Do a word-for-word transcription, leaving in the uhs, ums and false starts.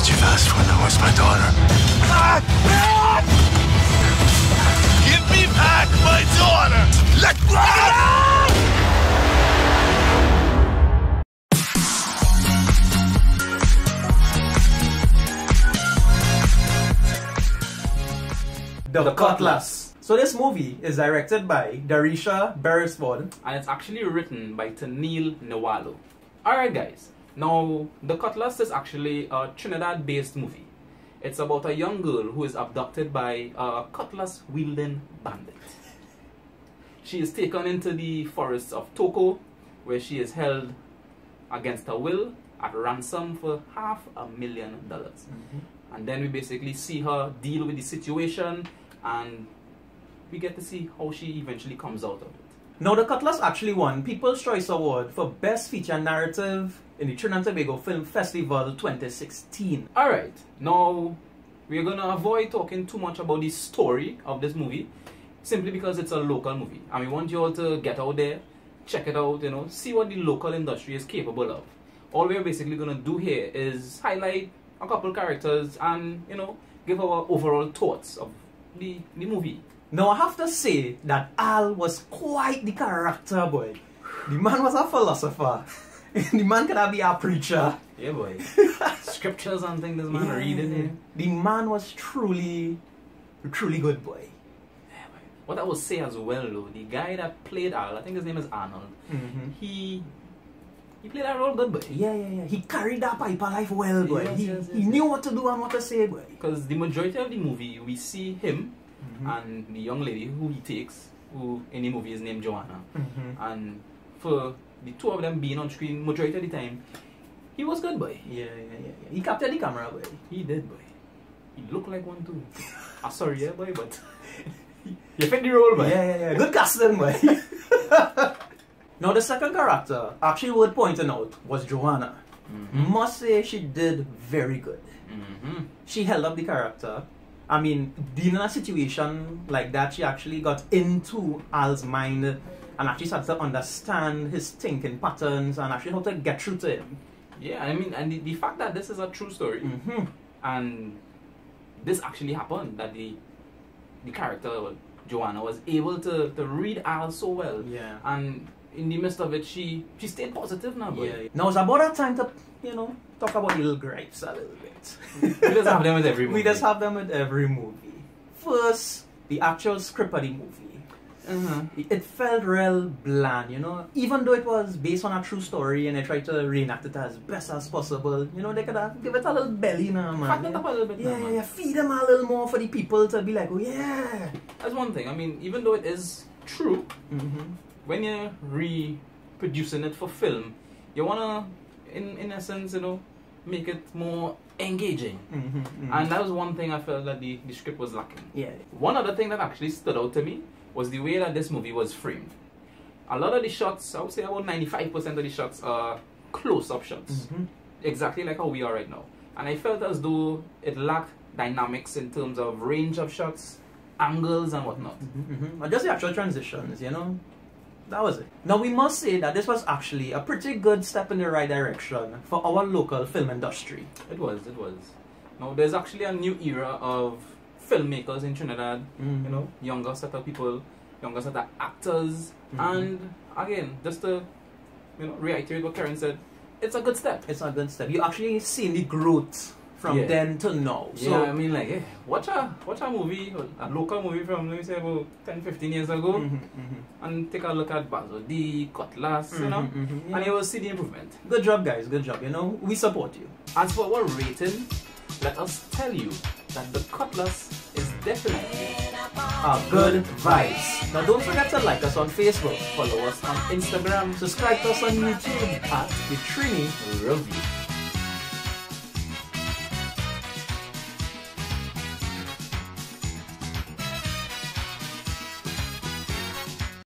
did you last when I was my daughter? Give me back my daughter! Let me out! The, the Cutlass. So this movie is directed by Darisha Beresford and it's actually written by Tenille Niwalo. Alright guys, now The Cutlass is actually a Trinidad based movie. It's about a young girl who is abducted by a cutlass wielding bandit. She is taken into the forests of Toco where she is held against her will at ransom for half a million dollars. Mm-hmm. And then we basically see her deal with the situation and we get to see how she eventually comes out of it. Now, The Cutlass actually won People's Choice Award for Best Feature Narrative in the Trinidad and Tobago Film Festival twenty sixteen. Alright, now we're going to avoid talking too much about the story of this movie simply because it's a local movie. And we want you all to get out there, check it out, you know, see what the local industry is capable of. All we're basically going to do here is highlight a couple characters and, you know, give our overall thoughts of the, the movie. Now I have to say that Al was quite the character, boy. The man was a philosopher. The man could have been a preacher. Yeah, boy. Scriptures and things this man yeah. reading. Yeah. The man was truly, truly good, boy. Yeah, boy. What I would say as well, though, the guy that played Al, I think his name is Arnold. Mm-hmm. He... He played that role good, boy. Yeah, yeah, yeah. He carried that pipe alive well, boy. Yes, he, yes, yes, he knew yes. what to do and what to say, boy. Because the majority of the movie, we see him mm-hmm. and the young lady who he takes, who in the movie is named Joanna. Mm-hmm. And for the two of them being on screen majority of the time, he was good, boy. Yeah, yeah, yeah. yeah. He captured the camera, boy. He did, boy. He looked like one, too. I'm ah, sorry, yeah, boy, but... you fit the role, boy. Yeah, yeah, yeah. Good casting, boy. Now the second character, actually worth pointing out, was Joanna. Mm-hmm. Must say she did very good. Mm-hmm. She held up the character. I mean, being in a situation like that, she actually got into Al's mind and actually started to understand his thinking patterns and actually how to get through to him. Yeah, I mean, and the, the fact that this is a true story mm-hmm. and this actually happened, that the, the character, Joanna, was able to, to read Al so well. Yeah. And in the midst of it, she she stayed positive now, boy. Yeah. Now it's about that time to, you know, talk about little gripes a little bit. We just have them with every movie. We just have them with every movie. First, the actual script of the movie. Uh-huh. It felt real bland, you know. Even though it was based on a true story and they tried to reenact it as best as possible, you know, they could have give it a little belly now, man. Fatten it up a little bit now, man. Yeah, yeah, feed them a little more for the people to be like, oh yeah. That's one thing. I mean, even though it is true, mm-hmm. when you're reproducing it for film, you wanna, in, in essence, you know, make it more engaging. Mm-hmm, mm-hmm. And that was one thing I felt that the, the script was lacking. Yeah. One other thing that actually stood out to me was the way that this movie was framed. A lot of the shots, I would say about ninety-five percent of the shots are close-up shots. Mm-hmm. Exactly like how we are right now. And I felt as though it lacked dynamics in terms of range of shots, angles and whatnot. Mm-hmm, mm-hmm. But just the actual transitions, you know? That was it. Now we must say that this was actually a pretty good step in the right direction for our local film industry. It was, it was. Now there's actually a new era of filmmakers in Trinidad, mm-hmm. you know, younger set of people, younger set of actors, mm-hmm. and again, just to, you know, reiterate what Karen said, it's a good step. It's a good step. You actually see the growth from yeah. then to now. So yeah, I mean, like, yeah, watch a watch a movie, a local movie from, let me say, about ten, fifteen years ago, mm-hmm, mm-hmm. and take a look at Bazodee, Cutlass, mm-hmm, you know, mm-hmm, yeah. and you will see the improvement. Good job, guys. Good job. You know, we support you. As for our rating, let us tell you that The Cutlass is definitely a good vibes. Now don't forget to like us on Facebook, follow us on Instagram, subscribe to us on YouTube at D Trini Review.